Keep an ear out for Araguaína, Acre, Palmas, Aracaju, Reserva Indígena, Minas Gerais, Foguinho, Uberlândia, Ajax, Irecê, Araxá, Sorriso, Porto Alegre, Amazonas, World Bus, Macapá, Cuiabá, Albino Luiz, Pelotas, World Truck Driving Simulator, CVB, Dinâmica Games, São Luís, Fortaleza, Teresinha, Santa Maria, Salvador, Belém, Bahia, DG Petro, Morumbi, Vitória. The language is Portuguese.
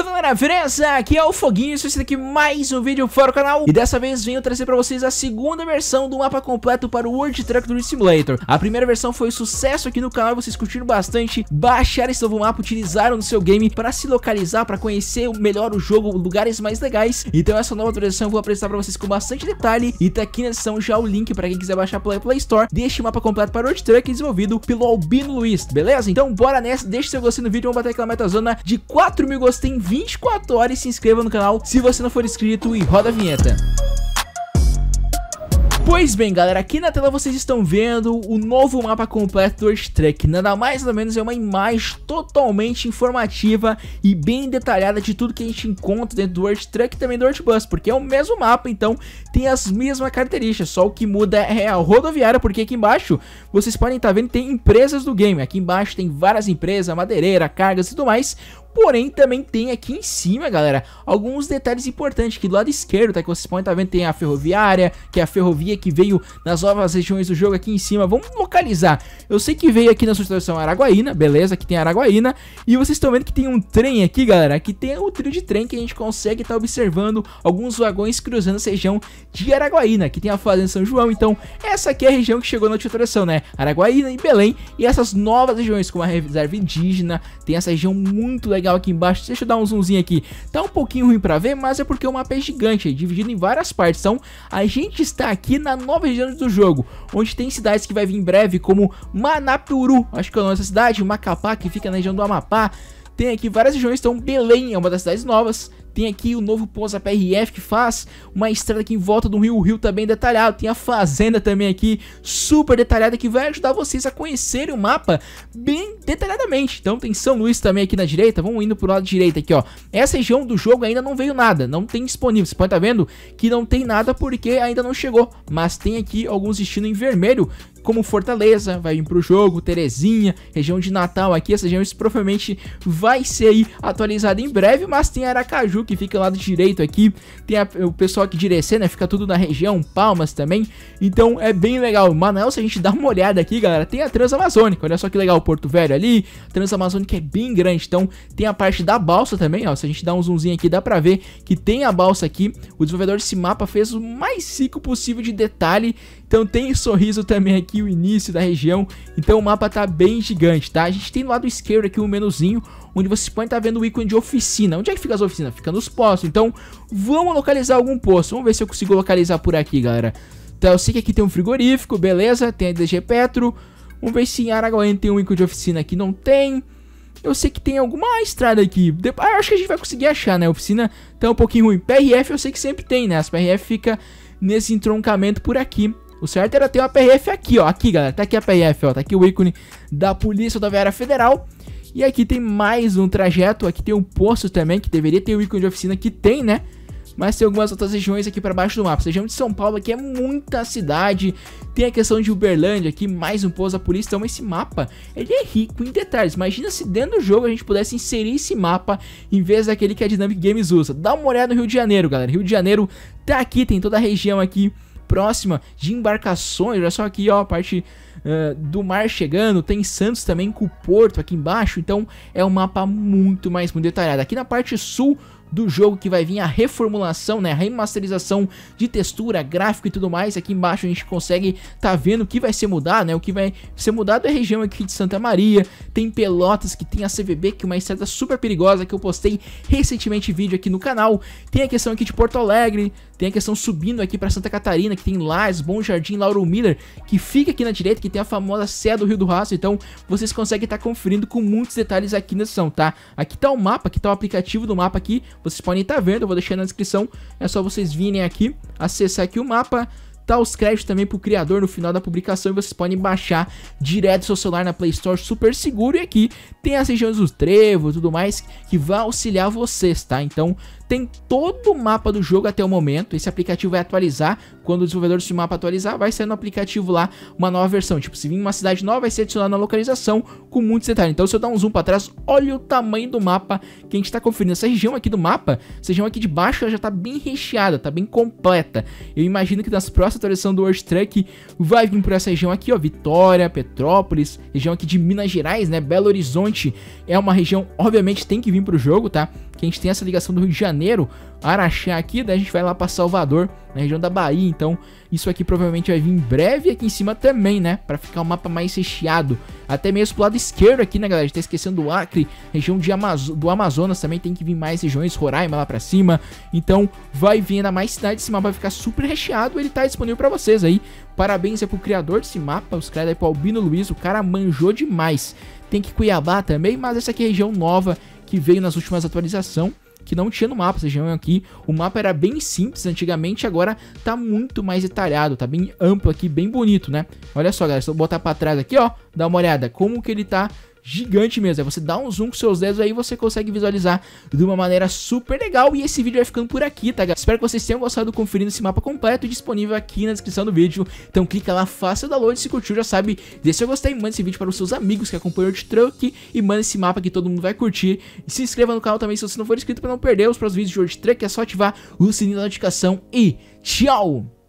Fala galera, beleza? Aqui é o Foguinho, estou aqui mais um vídeo para o canal. E dessa vez venho trazer para vocês a segunda versão do mapa completo para o World Truck Driving Simulator. A primeira versão foi um sucesso aqui no canal, vocês curtiram bastante, baixaram esse novo mapa, utilizaram no seu game para se localizar, para conhecer melhor o jogo, lugares mais legais. Então essa nova versão eu vou apresentar para vocês com bastante detalhe. E tá aqui na descrição já o link para quem quiser baixar pela Play Store deste mapa completo para o World Truck, desenvolvido pelo Albino Luiz, beleza? Então bora nessa, deixa seu gostei no vídeo, vamos bater aquela metazona de 4.000 gostei 24 horas, se inscreva no canal se você não for inscrito e roda a vinheta. Pois bem galera, aqui na tela vocês estão vendo o novo mapa completo do World Truck. Nada mais nada menos, é uma imagem totalmente informativa e bem detalhada de tudo que a gente encontra dentro do World Truck e também do World Bus, porque é o mesmo mapa, então tem as mesmas características, só o que muda é a rodoviária, porque aqui embaixo vocês podem estar vendo, tem empresas do game. Aqui embaixo tem várias empresas, madeireira, cargas e tudo mais. Porém, também tem aqui em cima, galera, alguns detalhes importantes. Que do lado esquerdo, tá? Que vocês podem estar vendo, tem a ferroviária, que é a ferrovia que veio nas novas regiões do jogo aqui em cima. Vamos localizar. Eu sei que veio aqui na substituição Araguaína, beleza? Aqui tem Araguaína. E vocês estão vendo que tem um trem aqui, galera. Aqui tem o trilho de trem que a gente consegue estar observando alguns vagões cruzando essa região de Araguaína. Aqui tem a Fazenda São João. Então, essa aqui é a região que chegou na substituição, né? Araguaína e Belém. E essas novas regiões, como a Reserva Indígena, tem essa região muito legal. Aqui embaixo, deixa eu dar um zoomzinho aqui. Tá um pouquinho ruim pra ver, mas é porque o mapa é gigante, dividido em várias partes. Então a gente está aqui na nova região do jogo, onde tem cidades que vai vir em breve, como Manapuru, acho que é o nome dessa cidade, Macapá, que fica na região do Amapá. Tem aqui várias regiões, então Belém é uma das cidades novas. Tem aqui o novo Poza PRF, que faz uma estrada aqui em volta do rio. O rio tá bem detalhado. Tem a fazenda também aqui, super detalhada, que vai ajudar vocês a conhecerem o mapa bem detalhadamente. Então tem São Luís também aqui na direita. Vamos indo pro lado direito aqui, ó. Essa região do jogo ainda não veio nada, não tem disponível. Você pode tá vendo que não tem nada porque ainda não chegou. Mas tem aqui alguns destinos em vermelho, como Fortaleza, vai vir pro jogo, Teresinha, região de Natal aqui. Essa região provavelmente vai ser aí atualizada em breve, mas tem Aracaju, que fica ao lado direito aqui. Tem o pessoal aqui de Irecê, né? Fica tudo na região Palmas também. Então é bem legal. Manaus, se a gente dá uma olhada aqui, galera, tem a Transamazônica. Olha só que legal, o Porto Velho ali. A Transamazônica é bem grande. Então tem a parte da balsa também, ó. Se a gente dá um zoomzinho aqui, dá pra ver que tem a balsa aqui. O desenvolvedor desse mapa fez o mais rico possível de detalhe. Então tem Sorriso também aqui, o início da região. Então o mapa tá bem gigante, tá? A gente tem do lado esquerdo aqui um menuzinho, onde você pode estar vendo o ícone de oficina. Onde é que fica as oficinas? Fica nos postos. Então vamos localizar algum posto. Vamos ver se eu consigo localizar por aqui, galera. Então eu sei que aqui tem um frigorífico, beleza. Tem a DG Petro. Vamos ver se em Araguaína tem um ícone de oficina aqui. Não tem. Eu sei que tem alguma estrada aqui. Ah, acho que a gente vai conseguir achar, né? A oficina tá um pouquinho ruim. PRF eu sei que sempre tem, né? As PRF fica nesse entroncamento por aqui. O certo era ter uma PRF aqui, ó. Aqui, galera. Tá aqui a PRF, ó. Tá aqui o ícone da Polícia Rodoviária Federal. E aqui tem mais um trajeto. Aqui tem um posto também, que deveria ter o ícone de oficina, que tem, né? Mas tem algumas outras regiões aqui pra baixo do mapa. A região de São Paulo aqui é muita cidade. Tem a questão de Uberlândia aqui, mais um posto da polícia. Então esse mapa, ele é rico em detalhes. Imagina se dentro do jogo a gente pudesse inserir esse mapa em vez daquele que a Dinâmica Games usa. Dá uma olhada no Rio de Janeiro, galera. Rio de Janeiro tá aqui, tem toda a região aqui próxima de embarcações. Olha só aqui, ó, a parte do mar chegando. Tem Santos também com o Porto aqui embaixo. Então é um mapa muito mais muito detalhado. Aqui na parte sul do jogo que vai vir a reformulação, né, a remasterização de textura, gráfico e tudo mais. Aqui embaixo a gente consegue tá vendo o que vai ser mudado, né? O que vai ser mudado é a região aqui de Santa Maria. Tem Pelotas, que tem a CVB, que é uma estrada super perigosa, que eu postei recentemente vídeo aqui no canal. Tem a questão aqui de Porto Alegre. Tem a questão subindo aqui para Santa Catarina, que tem Lares, Bom Jardim, Lauro Miller, que fica aqui na direita, que tem a famosa Serra do Rio do Rastro. Então vocês conseguem estar conferindo com muitos detalhes aqui na edição, tá? Aqui tá o mapa, aqui tá o aplicativo do mapa aqui. Vocês podem estar vendo, eu vou deixar na descrição. É só vocês virem aqui, acessar aqui o mapa. Tá os créditos também pro criador no final da publicação, e vocês podem baixar direto do seu celular na Play Store, super seguro. E aqui tem as regiões dos trevos e tudo mais, que vai auxiliar vocês, tá? Então tem todo o mapa do jogo até o momento. Esse aplicativo vai atualizar. Quando o desenvolvedor desse mapa atualizar, vai sair no aplicativo lá uma nova versão. Tipo, se vir uma cidade nova, vai ser adicionada na localização com muitos detalhes. Então, se eu dar um zoom pra trás, olha o tamanho do mapa que a gente tá conferindo. Essa região aqui do mapa, essa região aqui de baixo, ela já tá bem recheada, tá bem completa. Eu imagino que nas próximas atualizações do World Truck vai vir por essa região aqui, ó. Vitória, Petrópolis, região aqui de Minas Gerais, né? Belo Horizonte é uma região, obviamente, tem que vir pro jogo, tá? que a gente tem essa ligação do Rio de Janeiro, Araxá aqui, daí a gente vai lá para Salvador, na região da Bahia. Então isso aqui provavelmente vai vir em breve aqui em cima também, né, para ficar um mapa mais recheado, até mesmo pro lado esquerdo aqui, né galera, a gente tá esquecendo do Acre, região de do Amazonas também tem que vir mais regiões, Roraima lá pra cima. Então vai vir ainda mais cidades, esse mapa vai ficar super recheado, ele tá disponível pra vocês aí. Parabéns aí pro criador desse mapa, os caras aí pro Albino Luiz, o cara manjou demais. Tem que Cuiabá também, mas essa aqui é a região nova que veio nas últimas atualizações, que não tinha no mapa, essa região aqui. O mapa era bem simples antigamente, agora tá muito mais detalhado, tá bem amplo aqui, bem bonito, né? Olha só, galera, se eu botar pra trás aqui, ó, dá uma olhada, como que ele tá gigante mesmo. Aí você dá um zoom com seus dedos aí, você consegue visualizar de uma maneira super legal. E esse vídeo vai ficando por aqui, tá galera? Espero que vocês tenham gostado, conferindo esse mapa completo, disponível aqui na descrição do vídeo. Então clica lá, faça o download, se curtiu já sabe, deixa eu gostei, manda esse vídeo para os seus amigos que acompanham o World Truck e manda esse mapa que todo mundo vai curtir. E se inscreva no canal também se você não for inscrito para não perder os próximos vídeos de World Truck, é só ativar o sininho da notificação e tchau!